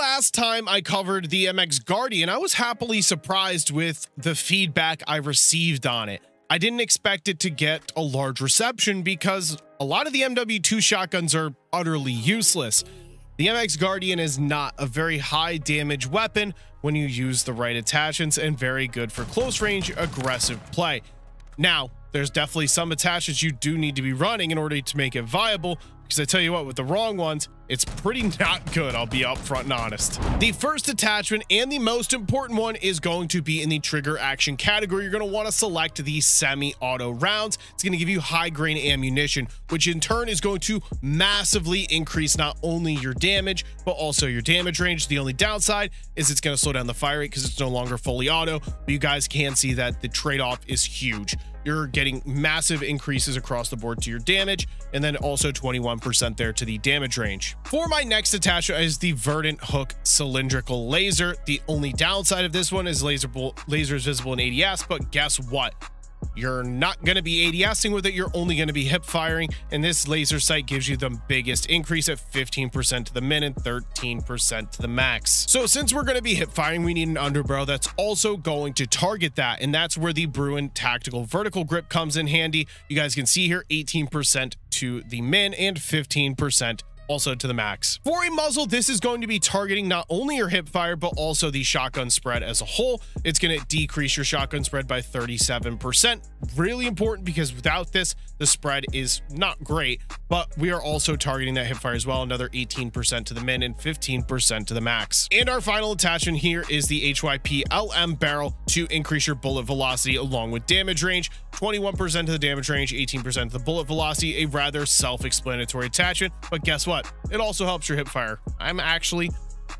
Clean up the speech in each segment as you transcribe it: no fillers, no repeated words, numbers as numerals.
last time I covered the MX Guardian, I was happily surprised with the feedback I received on it. I didn't expect it to get a large reception because a lot of the MW2 shotguns are utterly useless. The MX Guardian is not a very high damage weapon when you use the right attachments and very good for close range aggressive play. Now, there's definitely some attachments you do need to be running in order to make it viable, because I tell you what, with the wrong ones, it's pretty not good, I'll be upfront and honest. The first attachment and the most important one is going to be in the trigger action category. You're going to want to select the semi-auto rounds. It's going to give you high-grain ammunition, which in turn is going to massively increase not only your damage, but also your damage range. The only downside is it's going to slow down the fire rate because it's no longer fully auto, but you guys can see that the trade-off is huge. You're getting massive increases across the board to your damage, and then also 21% there to the damage range. For my next attachment is the Verdant Hook Cylindrical Laser. The only downside of this one is laser is visible in ADS, but guess what? You're not going to be ADSing with it. You're only going to be hip firing, and this laser sight gives you the biggest increase at 15% to the min and 13% to the max. So since we're going to be hip firing, we need an underbarrel that's also going to target that, and that's where the Bruin Tactical Vertical Grip comes in handy. You guys can see here 18% to the min and 15% also to the max. For a muzzle, this is going to be targeting not only your hip fire, but also the shotgun spread as a whole. It's going to decrease your shotgun spread by 37%. Really important, because without this, the spread is not great, but we are also targeting that hip fire as well. Another 18% to the min and 15% to the max. And our final attachment here is the HYP LM barrel to increase your bullet velocity along with damage range. 21% to the damage range, 18% to the bullet velocity, a rather self-explanatory attachment, but guess what? It also helps your hip fire. I'm actually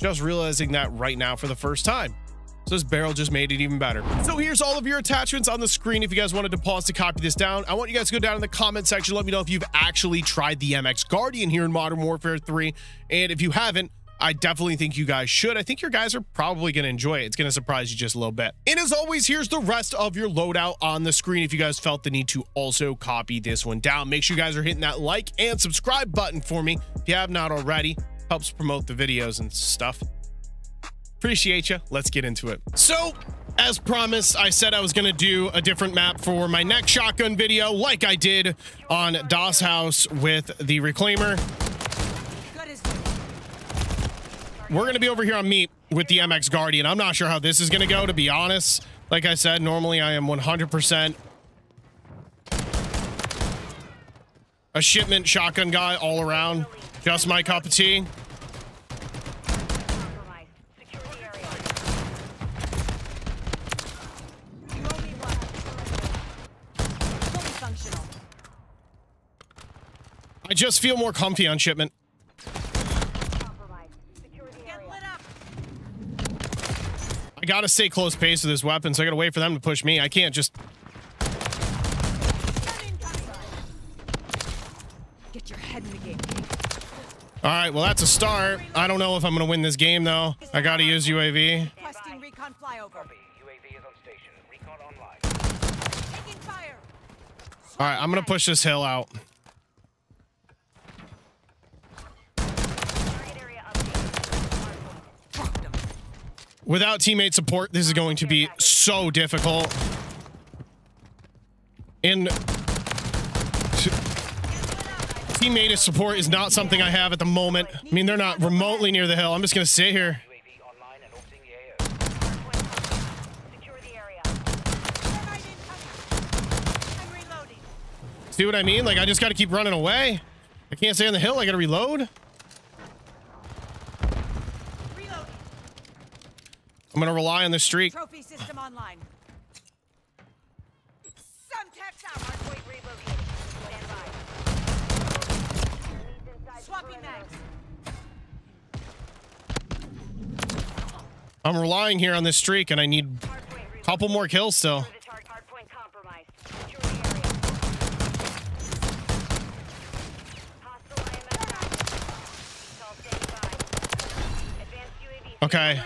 just realizing that right now for the first time. So this barrel just made it even better. So here's all of your attachments on the screen. If you guys wanted to pause to copy this down, I want you guys to go down in the comment section. Let me know if you've actually tried the MX Guardian here in Modern Warfare 3. And if you haven't, I definitely think you guys should. I think your guys are probably going to enjoy it. It's going to surprise you just a little bit. And as always, here's the rest of your loadout on the screen. If you guys felt the need to also copy this one down, make sure you guys are hitting that like and subscribe button for me if you have not already. Helps promote the videos and stuff. Appreciate you. Let's get into it. So, as promised, I said I was going to do a different map for my next shotgun video, like I did on Das House with the Reclaimer. We're going to be over here on meat with the MX Guardian. I'm not sure how this is going to go, to be honest. Like I said, normally I am 100% a shipment shotgun guy all around. Just my cup of tea. I just feel more comfy on shipment. I gotta stay close pace with this weapon, so I gotta wait for them to push me. I can't just... Get your head in the game. All right, well, that's a start. I don't know if I'm gonna win this game, though. I gotta use UAV. Requesting recon flyover. UAV is on station. Recon online. Taking fire. All right, I'm gonna push this hill out. Without teammate support, this is going to be so difficult. And teammate support is not something I have at the moment. I mean, they're not remotely near the hill. I'm just going to sit here. See what I mean? Like, I just got to keep running away. I can't stay on the hill. I got to reload. I'm going to rely on the streak. Trophy system online. Semtex out. Hardpoint reloading. Stand by. Swapping mags. I'm relying here on this streak, and I need a couple more kills still. Hardpoint compromised. Secure the area. Hostile IMF. Call standing by. Advanced UAV. Okay.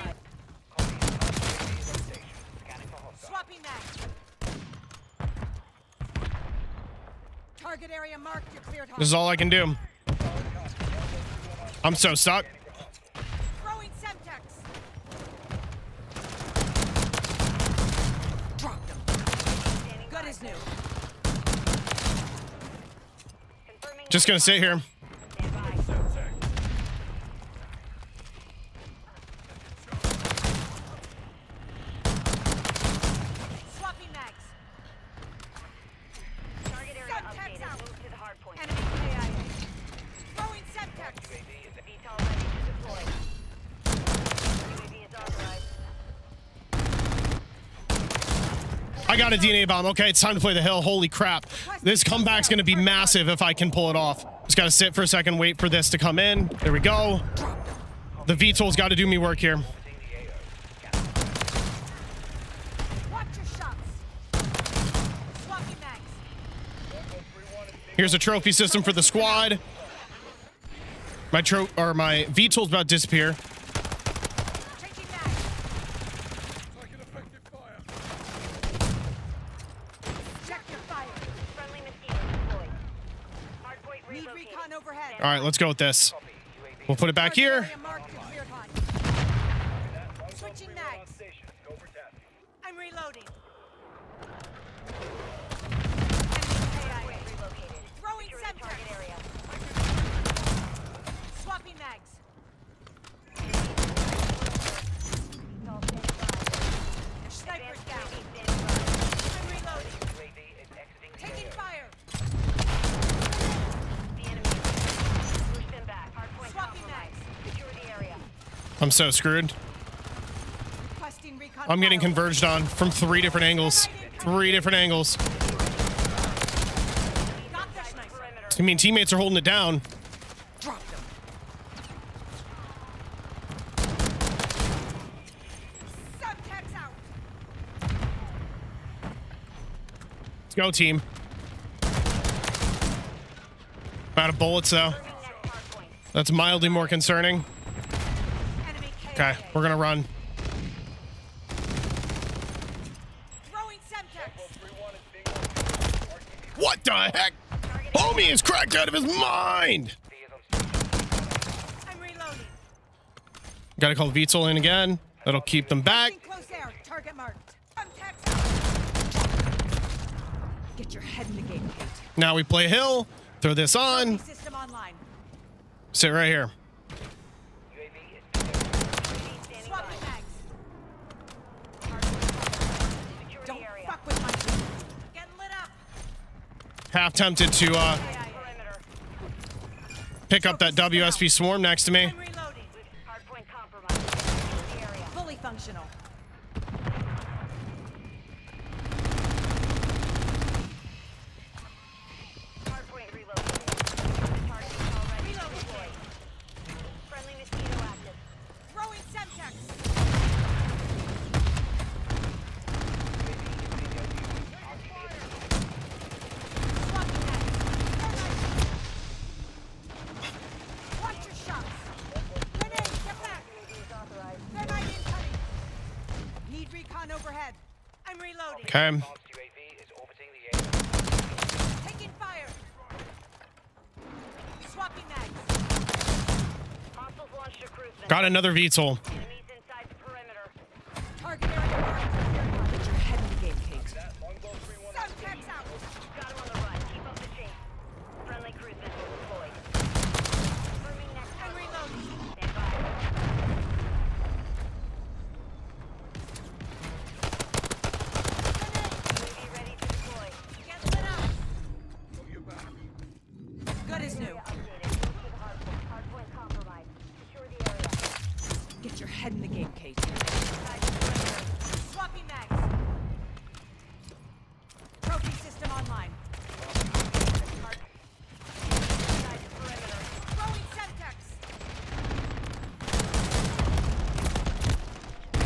This is all I can do. I'm so stuck. Just gonna sit here. I got a DNA bomb. Okay, it's time to play the hill. Holy crap. This comeback's going to be massive if I can pull it off. Just got to sit for a second, wait for this to come in. There we go. The VTOL's got to do me work here. Here's a trophy system for the squad. My VTOL's about to disappear. All right, let's go with this. We'll put it back here. I'm reloading. Throwing Semtex area. Swapping mags. Sniper's down. I'm reloading. Taking fire. I'm so screwed. I'm getting converged on from three different angles. I mean, teammates are holding it down. Let's go, team. Out of bullets, though. That's mildly more concerning. Okay, we're gonna run. What the heck? Homie is cracked out of his mind. I'm reloading. Gotta call VTOL in again. That'll keep them back. Get your head in the game, Kate. Now we play hill. Throw this on. Sit right here. Half tempted to pick up that WSP swarm next to me. Fully functional. Okay. Taking fire. Swapping mags. Got another VTOL.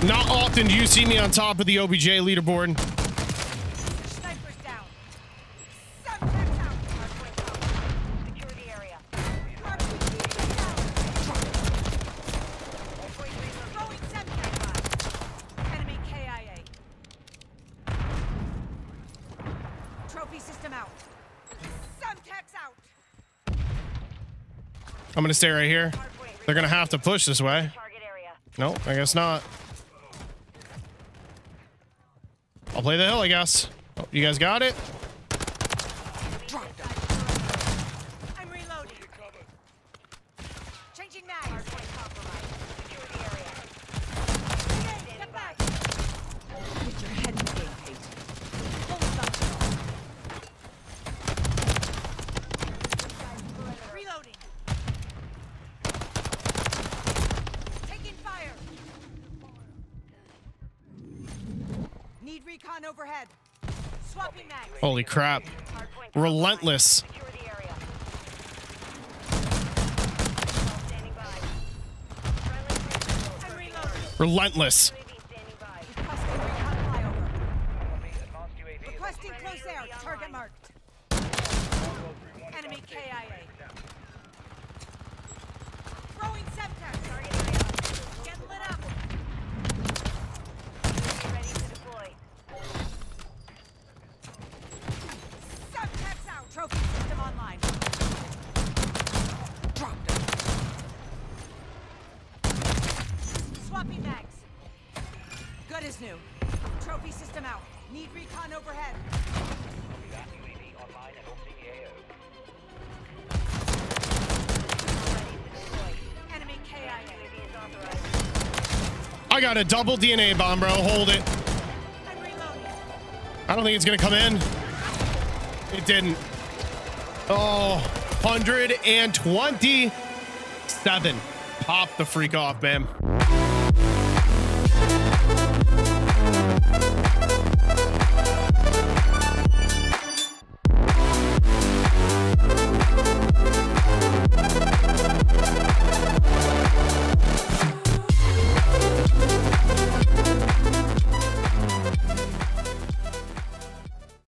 Not often do you see me on top of the OBJ leaderboard. Sniper's down. Semtex out. Hardpoint cover. Secure the area. Throwing Semtex. Enemy KIA. Trophy system out. Semtex out. I'm gonna stay right here. They're gonna have to push this way. Nope, I guess not. I'll play the hill, I guess. Oh, you guys got it? I'm reloading. Changing mag. Overhead. Swapping mag. Holy crap. Relentless. Relentless. Requesting close air. Target marked. Enemy KIA. Throwing Semtex. Get lit up. Trophy system online. Dropped it. Swapping mags. Good as new. Trophy system out. Need recon overhead. Enemy KIA. I got a double DNA bomb, bro. Hold it. I don't think it's gonna come in. It didn't. Oh, 127. Pop the freak off, man.